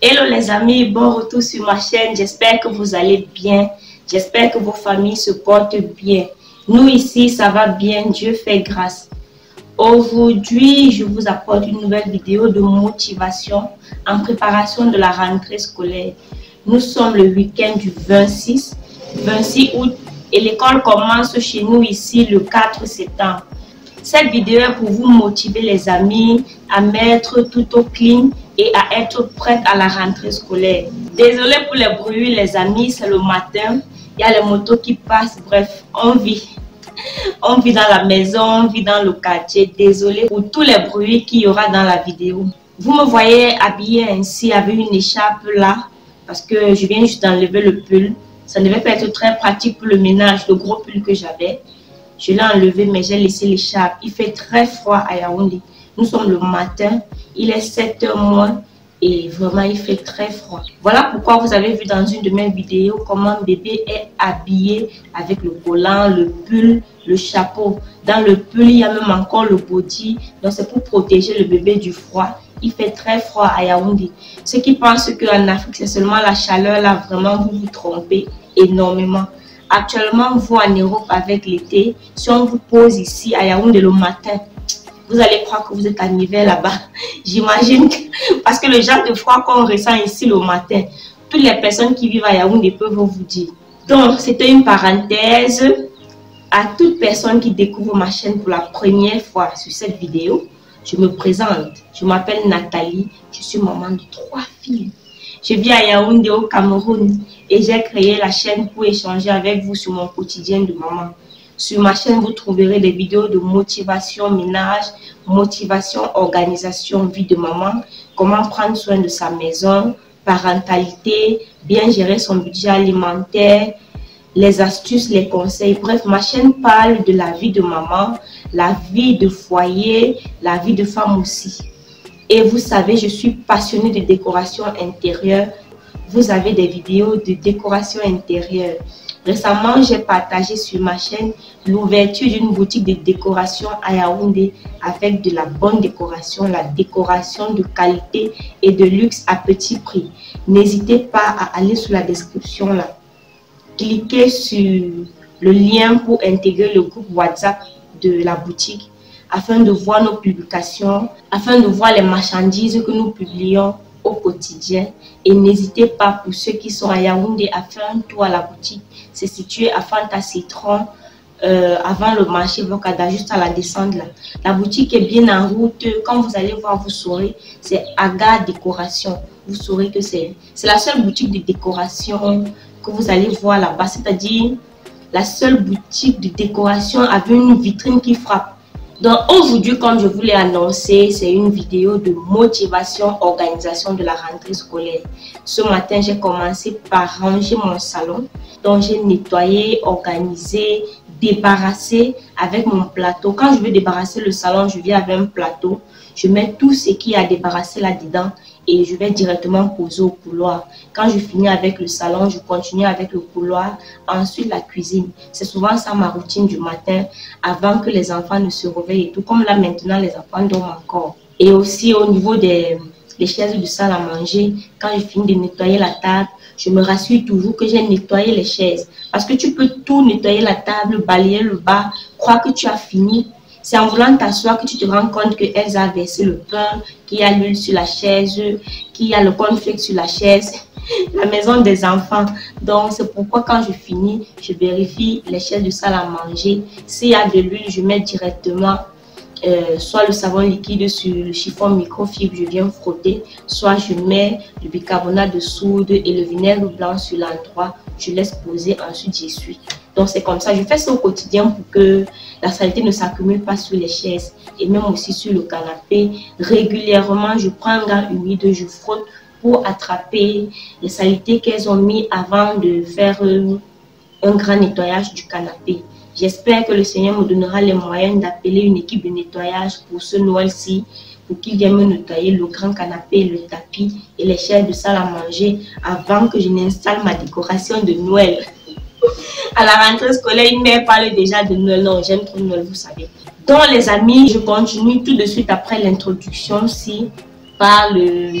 Hello les amis, bon retour sur ma chaîne, j'espère que vous allez bien, j'espère que vos familles se portent bien. Nous ici, ça va bien, Dieu fait grâce. Aujourd'hui, je vous apporte une nouvelle vidéo de motivation en préparation de la rentrée scolaire. Nous sommes le week-end du 26 août et l'école commence chez nous ici le 4 septembre. Cette vidéo est pour vous motiver les amis à mettre tout au clean et à être prête à la rentrée scolaire. Désolée pour les bruits les amis, c'est le matin, il y a les motos qui passent, bref, on vit dans la maison, on vit dans le quartier, désolée pour tous les bruits qu'il y aura dans la vidéo. Vous me voyez habillée ainsi avec une écharpe là, parce que je viens juste d'enlever le pull, ça ne devait pas être très pratique pour le ménage, le gros pull que j'avais. Je l'ai enlevé mais j'ai laissé l'écharpe, il fait très froid à Yaoundé. Nous sommes le matin, il est 7h moins et vraiment il fait très froid. Voilà pourquoi vous avez vu dans une de mes vidéos comment bébé est habillé avec le collant, le pull, le chapeau. Dans le pull, il y a même encore le body, donc c'est pour protéger le bébé du froid. Il fait très froid à Yaoundé. Ceux qui pensent qu'en Afrique, c'est seulement la chaleur, là vraiment vous vous trompez énormément. Actuellement, vous en Europe avec l'été, si on vous pose ici à Yaoundé le matin, vous allez croire que vous êtes en hiver là-bas. J'imagine, parce que le genre de froid qu'on ressent ici le matin, toutes les personnes qui vivent à Yaoundé peuvent vous dire. Donc, c'était une parenthèse à toute personne qui découvre ma chaîne pour la première fois sur cette vidéo. Je me présente, je m'appelle Nathalie, je suis maman de 3 filles. Je vis à Yaoundé au Cameroun et j'ai créé la chaîne pour échanger avec vous sur mon quotidien de maman. Sur ma chaîne, vous trouverez des vidéos de motivation ménage, motivation organisation, vie de maman, comment prendre soin de sa maison, parentalité, bien gérer son budget alimentaire, les astuces, les conseils. Bref, ma chaîne parle de la vie de maman, la vie de foyer, la vie de femme aussi. Et vous savez, je suis passionnée de décoration intérieure. Vous avez des vidéos de décoration intérieure. Récemment, j'ai partagé sur ma chaîne l'ouverture d'une boutique de décoration à Yaoundé avec de la bonne décoration, la décoration de qualité et de luxe à petit prix. N'hésitez pas à aller sous la description là. Cliquez sur le lien pour intégrer le groupe WhatsApp de la boutique afin de voir nos publications, afin de voir les marchandises que nous publions au quotidien. Et n'hésitez pas pour ceux qui sont à Yaoundé à faire un tour à la boutique. C'est situé à Fanta Citron, avant le marché Vocada, juste à la descente là. La boutique est bien en route. Quand vous allez voir, vous saurez, c'est Aga Décoration. Vous saurez que c'est la seule boutique de décoration que vous allez voir là-bas. C'est-à-dire la seule boutique de décoration avec une vitrine qui frappe. Donc aujourd'hui, comme je vous l'ai annoncé, c'est une vidéo de motivation, organisation de la rentrée scolaire. Ce matin, j'ai commencé par ranger mon salon. Donc j'ai nettoyé, organisé, débarrassé avec mon plateau. Quand je veux débarrasser le salon, je viens avec un plateau. Je mets tout ce qu'il y a à débarrasser là-dedans et je vais directement poser au couloir. Quand je finis avec le salon, je continue avec le couloir, ensuite la cuisine. C'est souvent ça ma routine du matin avant que les enfants ne se réveillent et tout. Comme là maintenant, les enfants dorment encore. Et aussi au niveau des chaises du salle à manger, quand je finis de nettoyer la table, je me rassure toujours que j'ai nettoyé les chaises. Parce que tu peux tout nettoyer la table, balayer le bas, croire que tu as fini. C'est en voulant t'asseoir que tu te rends compte qu'elles a versé le pain, qu'il y a l'huile sur la chaise, qu'il y a le cornflakes sur la chaise, la maison des enfants. Donc c'est pourquoi quand je finis, je vérifie les chaises de salle à manger. S'il y a de l'huile, je mets directement soit le savon liquide sur le chiffon microfibre, je viens frotter, soit je mets le bicarbonate de soude et le vinaigre blanc sur l'endroit, je laisse poser, ensuite j'essuie. Donc c'est comme ça, je fais ça au quotidien pour que la saleté ne s'accumule pas sur les chaises et même aussi sur le canapé. Régulièrement, je prends un gant humide, je frotte pour attraper les saletés qu'elles ont mis avant de faire un grand nettoyage du canapé. J'espère que le Seigneur me donnera les moyens d'appeler une équipe de nettoyage pour ce Noël-ci, pour qu'ils viennent me nettoyer le grand canapé, le tapis et les chaises de salle à manger avant que je n'installe ma décoration de Noël. À la rentrée scolaire, une mère parle déjà de Noël. Non, j'aime trop Noël, vous savez. Donc les amis, je continue tout de suite après l'introduction-ci par le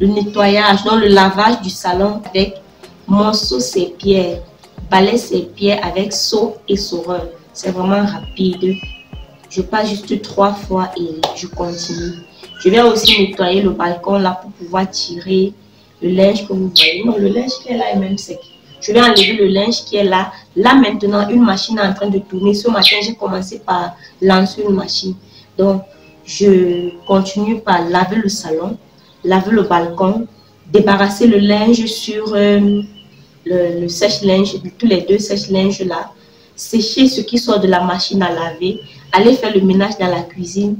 nettoyage, donc le lavage du salon avec morceau sépia. Balai ses pieds avec seau et saureur. C'est vraiment rapide. Je passe juste 3 fois et je continue. Je vais aussi nettoyer le balcon là pour pouvoir tirer le linge que vous voyez. Non, le linge qui est là est même sec. Je vais enlever le linge qui est là. Là maintenant, une machine est en train de tourner. Ce matin, j'ai commencé par lancer une machine. Donc, je continue par laver le salon, laver le balcon, débarrasser le linge sur... Le sèche-linge, tous les 2 sèche-linges là, sécher ce qui sort de la machine à laver, aller faire le ménage dans la cuisine,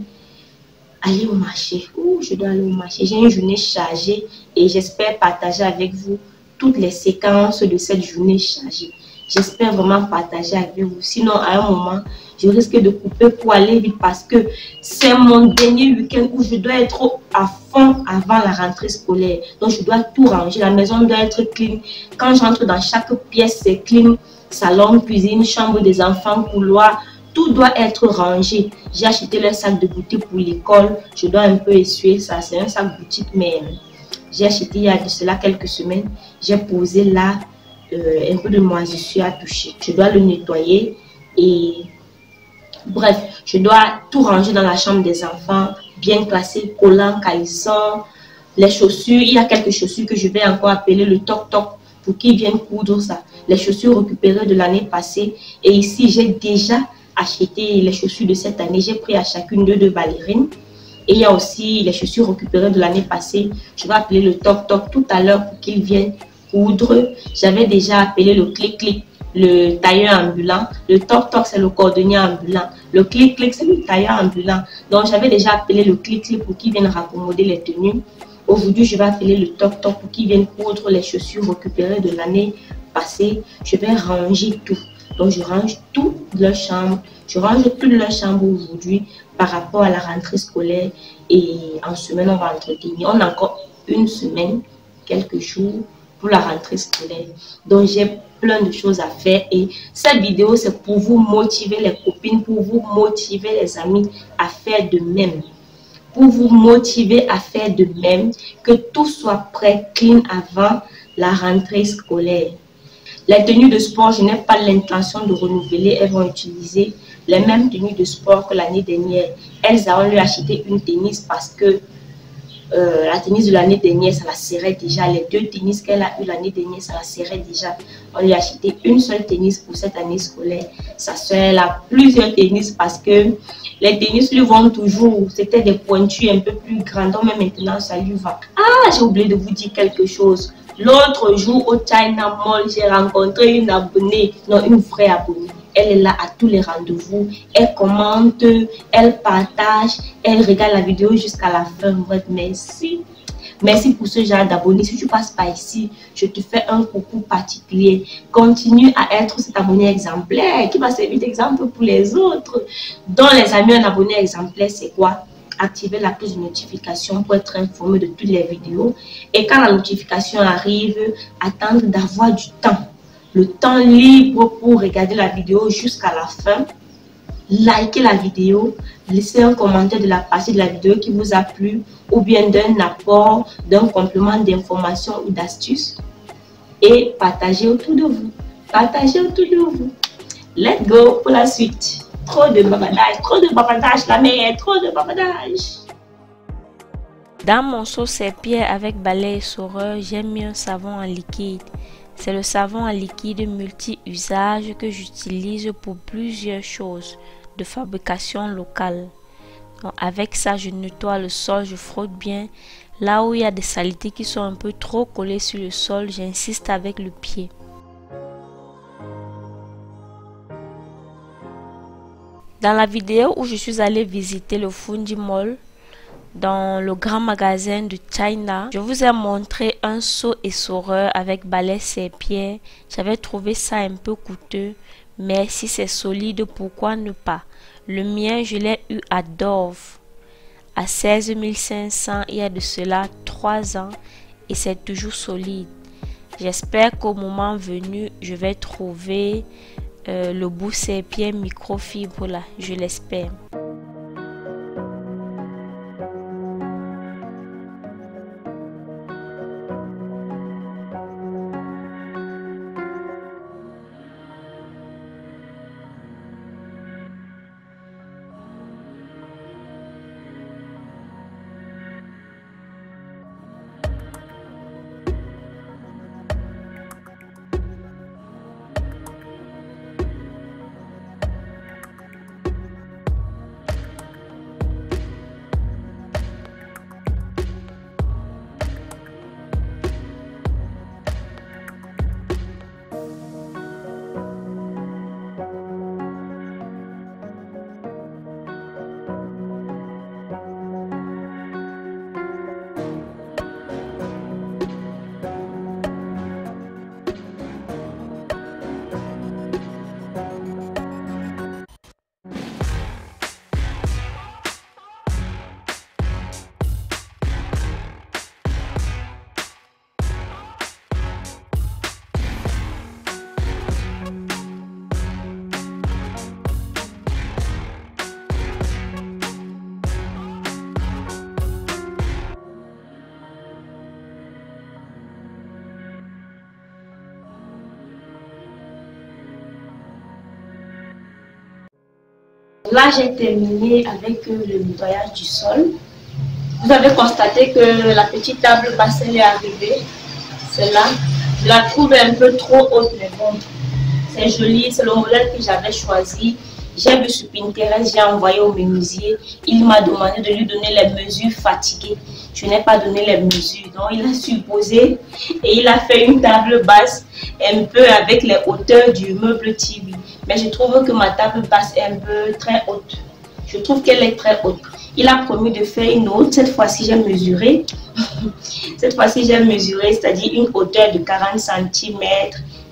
aller au marché. Ouh, je dois aller au marché. J'ai une journée chargée et j'espère partager avec vous toutes les séquences de cette journée chargée. J'espère vraiment partager avec vous. Sinon, à un moment, je risque de couper pour aller vite parce que c'est mon dernier week-end où je dois être à fond avant la rentrée scolaire. Donc, je dois tout ranger. La maison doit être clean. Quand j'entre dans chaque pièce, c'est clean. Salon, cuisine, chambre des enfants, couloir. Tout doit être rangé. J'ai acheté le sac de boutique pour l'école. Je dois un peu essuyer ça. C'est un sac boutique, mais j'ai acheté il y a de cela quelques semaines. J'ai posé là. Un peu de moisissure à toucher. Je dois le nettoyer et bref, je dois tout ranger dans la chambre des enfants, bien classer, collants, caleçons, les chaussures. Il y a quelques chaussures que je vais encore appeler le toc-toc pour qu'ils viennent coudre ça. Les chaussures récupérées de l'année passée. Et ici, j'ai déjà acheté les chaussures de cette année. J'ai pris à chacune 2 ballerines. Et il y a aussi les chaussures récupérées de l'année passée. Je vais appeler le toc-toc tout à l'heure pour qu'ils viennent. J'avais déjà appelé le clic-clic, le tailleur ambulant. Le toc-toc, c'est le cordonnier ambulant. Le clic-clic, c'est le tailleur ambulant. Donc, j'avais déjà appelé le clic-clic pour qu'il vienne raccommoder les tenues. Aujourd'hui, je vais appeler le toc-toc pour qu'il vienne coudre les chaussures récupérées de l'année passée. Je vais ranger tout. Donc, je range toute leur chambre. Je range toute leur chambre aujourd'hui par rapport à la rentrée scolaire. Et en semaine, on va entretenir. On a encore une semaine, quelques jours. Pour la rentrée scolaire. Donc j'ai plein de choses à faire et cette vidéo c'est pour vous motiver les copines, pour vous motiver les amis à faire de même. Pour vous motiver à faire de même, que tout soit prêt, clean avant la rentrée scolaire. Les tenues de sport, je n'ai pas l'intention de renouveler, elles vont utiliser les mêmes tenues de sport que l'année dernière. Elles ont lui acheté une tennis parce que la tennis de l'année dernière, ça la serrait déjà. Les 2 tennis qu'elle a eu l'année dernière, ça la serrait déjà. On lui a acheté une seule tennis pour cette année scolaire. Sa soeur, elle a plusieurs tennis parce que les tennis lui vont toujours. C'était des pointues un peu plus grandes. Donc, même maintenant, ça lui va. Ah, j'ai oublié de vous dire quelque chose. L'autre jour, au China Mall, j'ai rencontré une abonnée. Non, une vraie abonnée. Elle est là à tous les rendez-vous, elle commente, elle partage, elle regarde la vidéo jusqu'à la fin. Bref, merci. Merci pour ce genre d'abonné. Si tu passes par ici, je te fais un coucou particulier. Continue à être cet abonné exemplaire qui va servir d'exemple pour les autres. Dans les amis, un abonné exemplaire, c'est quoi? Activer la cloche de notification pour être informé de toutes les vidéos. Et quand la notification arrive, attendre d'avoir du temps. Le temps libre pour regarder la vidéo jusqu'à la fin. Likez la vidéo, laissez un commentaire de la partie de la vidéo qui vous a plu ou bien d'un apport, d'un complément d'information ou d'astuce et partagez autour de vous. Partagez autour de vous. Let's go pour la suite. Trop de bavardage, la mère, trop de bavardage. Dans mon seau serpillère avec balai et saureur, j'aime mieux un savon en liquide. C'est le savon en liquide multi-usage que j'utilise pour plusieurs choses de fabrication locale. Donc avec ça, je nettoie le sol, je frotte bien. Là où il y a des saletés qui sont un peu trop collées sur le sol, j'insiste avec le pied. Dans la vidéo où je suis allée visiter le China Mall, dans le grand magasin de China, je vous ai montré un seau essoreur avec balai serpillère. J'avais trouvé ça un peu coûteux, mais si c'est solide, pourquoi ne pas? Le mien, je l'ai eu à Dove, à 16 500, il y a de cela 3 ans et c'est toujours solide. J'espère qu'au moment venu, je vais trouver le bout serpillère microfibre là, je l'espère. Là, j'ai terminé avec le nettoyage du sol. Vous avez constaté que la petite table basse est arrivée. Celle-là, je la trouve un peu trop haute, mais bon, c'est joli. C'est le modèle que j'avais choisi. J'ai vu sur Pinterest, j'ai envoyé au menuisier. Il m'a demandé de lui donner les mesures fatiguées. Je n'ai pas donné les mesures. Donc, il a supposé et il a fait une table basse un peu avec les hauteurs du meuble TV. Mais je trouve que ma table basse est un peu très haute. Je trouve qu'elle est très haute. Il a promis de faire une autre. Cette fois-ci, j'ai mesuré. Cette fois-ci, j'ai mesuré, c'est-à-dire une hauteur de 40 cm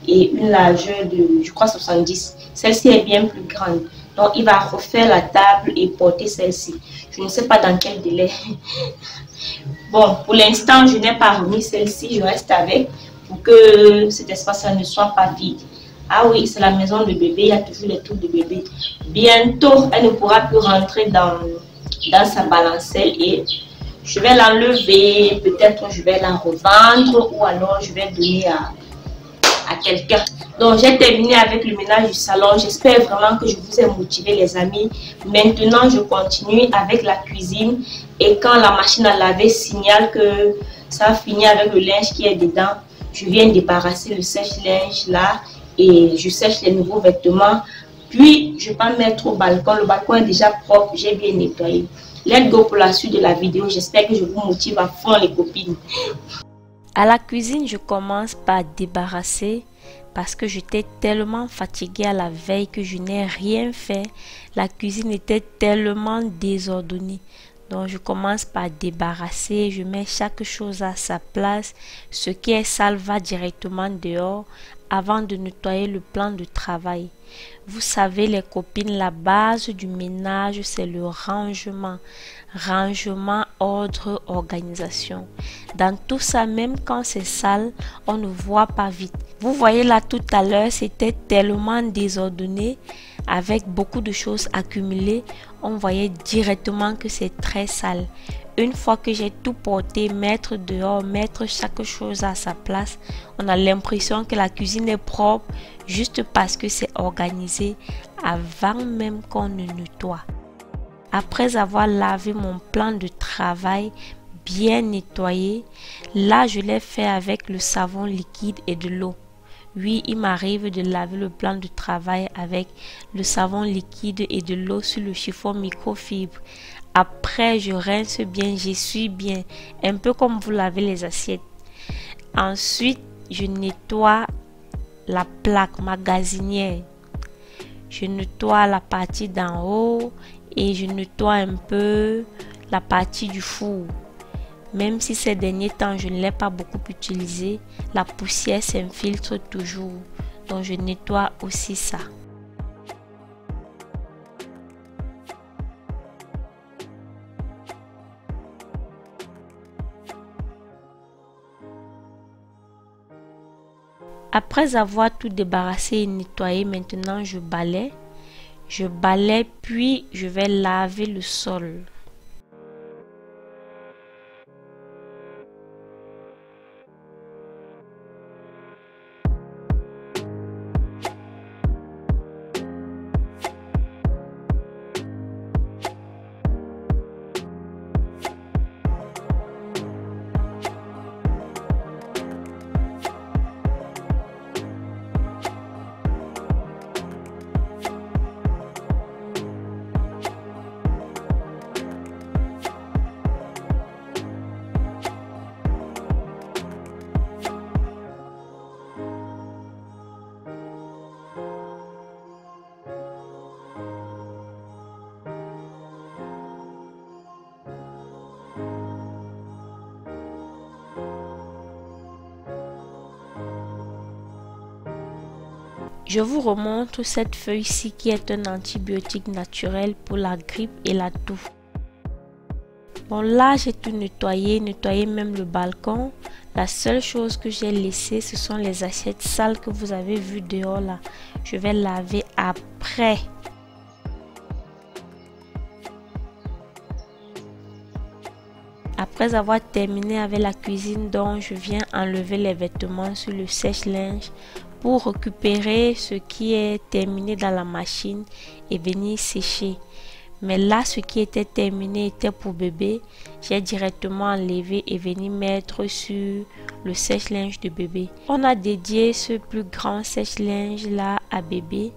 et une largeur de, je crois, 70. Celle-ci est bien plus grande. Donc, il va refaire la table et porter celle-ci. Je ne sais pas dans quel délai. Bon, pour l'instant, je n'ai pas remis celle-ci. Je reste avec pour que cet espace-là ne soit pas vide. Ah oui, c'est la maison de bébé, il y a toujours les trucs de bébé. Bientôt, elle ne pourra plus rentrer dans sa balancelle et je vais l'enlever. Peut-être je vais la revendre ou alors je vais donner à quelqu'un. Donc, j'ai terminé avec le ménage du salon. J'espère vraiment que je vous ai motivé, les amis. Maintenant, je continue avec la cuisine et quand la machine à laver signale que ça finit avec le linge qui est dedans, je viens débarrasser le sèche-linge là. Et je sèche les nouveaux vêtements. Puis, je vais mettre au balcon. Le balcon est déjà propre. J'ai bien nettoyé. Let's go pour la suite de la vidéo. J'espère que je vous motive à fond, les copines. À la cuisine, je commence par débarrasser. Parce que j'étais tellement fatiguée à la veille que je n'ai rien fait. La cuisine était tellement désordonnée. Donc, je commence par débarrasser. Je mets chaque chose à sa place. Ce qui est sale va directement dehors. Avant de nettoyer le plan de travail. Vous savez les copines, la base du ménage c'est le rangement. Rangement, ordre, organisation. Dans tout ça, même quand c'est sale, on ne voit pas vite. Vous voyez là tout à l'heure, c'était tellement désordonné. avec beaucoup de choses accumulées, on voyait directement que c'est très sale. Une fois que j'ai tout porté, mettre dehors, mettre chaque chose à sa place, on a l'impression que la cuisine est propre juste parce que c'est organisé avant même qu'on ne nettoie. Après avoir lavé mon plan de travail, bien nettoyé, là je l'ai fait avec le savon liquide et de l'eau. Oui, il m'arrive de laver le plan de travail avec le savon liquide et de l'eau sur le chiffon microfibre. Après, je rince bien, j'essuie bien, un peu comme vous lavez les assiettes. Ensuite, je nettoie la plaque magasinière. Je nettoie la partie d'en haut et je nettoie un peu la partie du four. Même si ces derniers temps, je ne l'ai pas beaucoup utilisé, la poussière s'infiltre toujours. Donc, je nettoie aussi ça. Après avoir tout débarrassé et nettoyé, maintenant je balaie. Je balaie puis je vais laver le sol. Je vous remontre cette feuille-ci qui est un antibiotique naturel pour la grippe et la toux. Bon là j'ai tout nettoyé, même le balcon. La seule chose que j'ai laissée ce sont les assiettes sales que vous avez vues dehors là. Je vais laver après. Après avoir terminé avec la cuisine, donc je viens enlever les vêtements sur le sèche-linge pour récupérer ce qui est terminé dans la machine et venir sécher. Mais là, ce qui était terminé était pour bébé. J'ai directement enlevé et venu mettre sur le sèche-linge de bébé. On a dédié ce plus grand sèche-linge là à bébé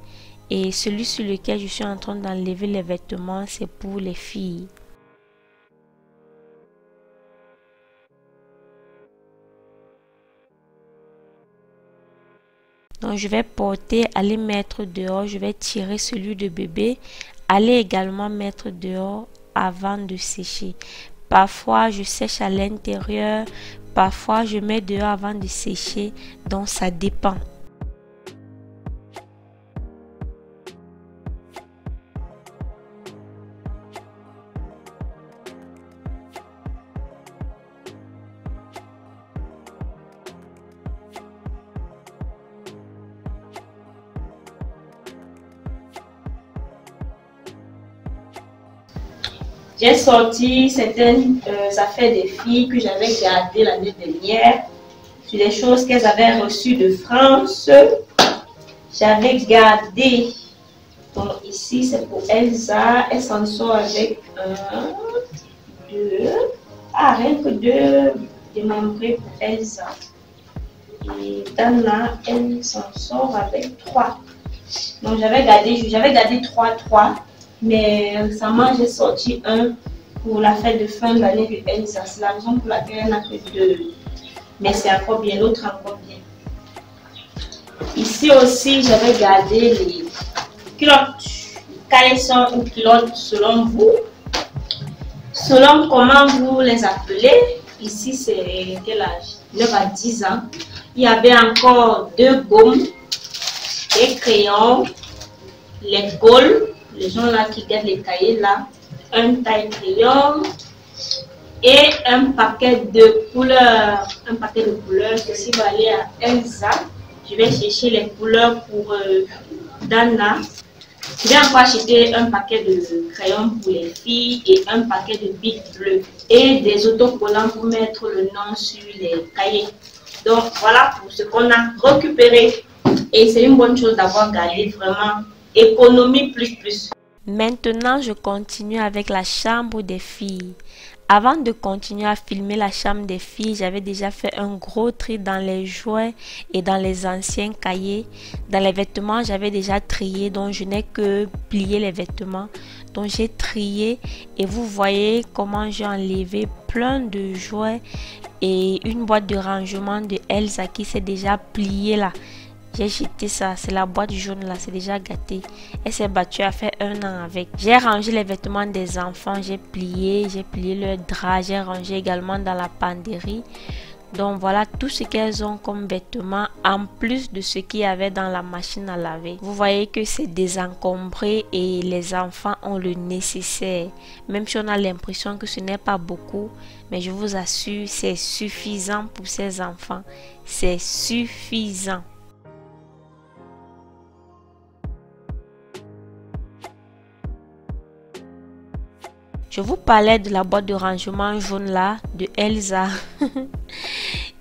et celui sur lequel je suis en train d'enlever les vêtements, c'est pour les filles. Donc je vais porter, aller mettre dehors, je vais tirer celui de bébé, aller également mettre dehors avant de sécher. Parfois je sèche à l'intérieur, parfois je mets dehors avant de sécher, donc ça dépend. J'ai sorti certaines affaires des filles que j'avais gardées l'année dernière, sur des choses qu'elles avaient reçues de France. J'avais gardé, donc ici c'est pour Elsa, elle s'en sort avec un, deux, rien que deux démembrés pour Elsa. Et Dana, elle s'en sort avec trois. Donc j'avais gardé, trois. Mais récemment, j'ai sorti un pour la fête de fin d'année de Elsa. C'est la raison pour laquelle elle n'a que deux. Mais c'est encore bien, l'autre encore bien. Ici aussi, j'avais gardé les culottes. Caleçon ou culottes, selon vous. Selon comment vous les appelez. Ici, c'est quel âge? 9 à 10 ans. Il y avait encore deux gommes, des crayons, les gaules. Les gens là qui gardent les cahiers là, un taille crayon et un paquet de couleurs, ceci va aller à Elsa. Je vais chercher les couleurs pour Dana. J'ai encore acheté un paquet de crayons pour les filles et un paquet de bics bleus et des autocollants pour mettre le nom sur les cahiers. Donc voilà pour ce qu'on a récupéré et c'est une bonne chose d'avoir gardé vraiment économie plus. Maintenant je continue avec la chambre des filles. Avant de continuer à filmer la chambre des filles, j'avais déjà fait un gros tri dans les jouets et dans les anciens cahiers. Dans les vêtements, j'avais déjà trié, donc je n'ai que plié les vêtements. Donc j'ai trié et vous voyez comment j'ai enlevé plein de jouets et une boîte de rangement de Elsa qui s'est déjà pliée là. J'ai jeté ça, c'est la boîte jaune là, c'est déjà gâté. Elle s'est battue à faire un an avec. J'ai rangé les vêtements des enfants, j'ai plié le drap, j'ai rangé également dans la penderie. Donc voilà tout ce qu'elles ont comme vêtements en plus de ce qu'il y avait dans la machine à laver. Vous voyez que c'est désencombré et les enfants ont le nécessaire. Même si on a l'impression que ce n'est pas beaucoup, mais je vous assure, c'est suffisant pour ces enfants. C'est suffisant. Je vous parlais de la boîte de rangement jaune là, de Elsa.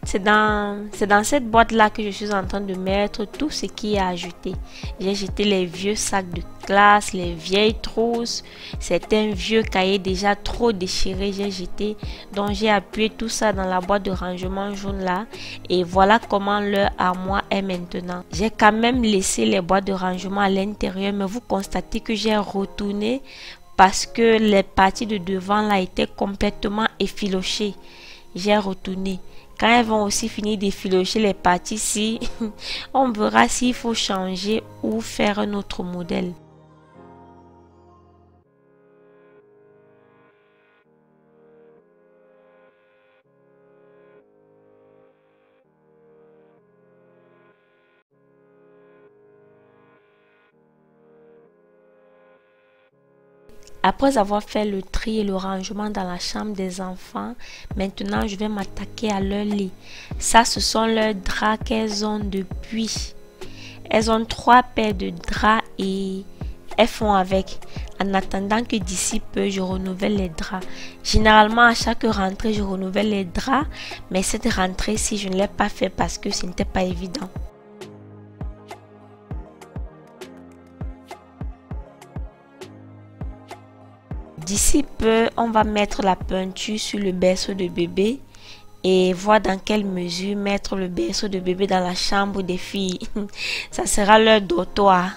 C'est dans cette boîte là que je suis en train de mettre tout ce qui est ajouté. J'ai jeté les vieux sacs de classe, les vieilles trousses, certains vieux cahiers déjà trop déchirés, j'ai jeté. Donc j'ai appuyé tout ça dans la boîte de rangement jaune là. Et voilà comment leur armoire est maintenant. J'ai quand même laissé les boîtes de rangement à l'intérieur, mais vous constatez que j'ai retourné. Parce que les parties de devant là étaient complètement effilochées. J'ai retourné. Quand elles vont aussi finir d'effilocher les parties-ci, on verra s'il faut changer ou faire un autre modèle. Après avoir fait le tri et le rangement dans la chambre des enfants, maintenant je vais m'attaquer à leur lit. Ça, ce sont leurs draps qu'elles ont depuis. Elles ont 3 paires de draps et elles font avec. En attendant que d'ici peu, je renouvelle les draps. Généralement, à chaque rentrée, je renouvelle les draps. Mais cette rentrée-ci, je ne l'ai pas fait parce que ce n'était pas évident. D'ici peu, on va mettre la peinture sur le berceau de bébé et voir dans quelle mesure mettre le berceau de bébé dans la chambre des filles. Ça sera leur dortoir.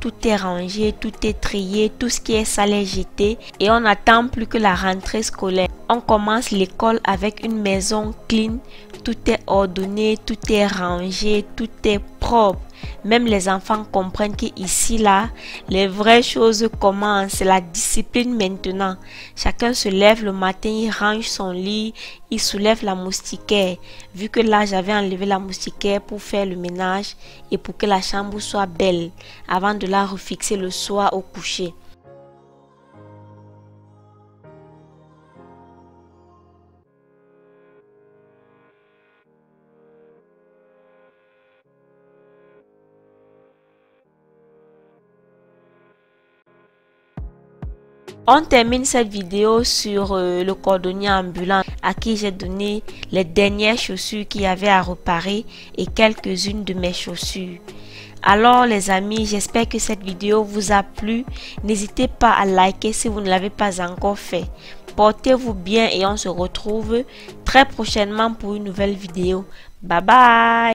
Tout est rangé, tout est trié, tout ce qui est sale est jeté et on n'attend plus que la rentrée scolaire. On commence l'école avec une maison clean, tout est ordonné, tout est rangé, tout est propre. Même les enfants comprennent qu'ici là, les vraies choses commencent, c'est la discipline maintenant. Chacun se lève le matin, il range son lit, il soulève la moustiquaire. Vu que là j'avais enlevé la moustiquaire pour faire le ménage et pour que la chambre soit belle avant de la refixer le soir au coucher. On termine cette vidéo sur le cordonnier ambulant à qui j'ai donné les dernières chaussures qu'il y avait à réparer et quelques-unes de mes chaussures. Alors les amis, j'espère que cette vidéo vous a plu. N'hésitez pas à liker si vous ne l'avez pas encore fait. Portez-vous bien et on se retrouve très prochainement pour une nouvelle vidéo. Bye bye!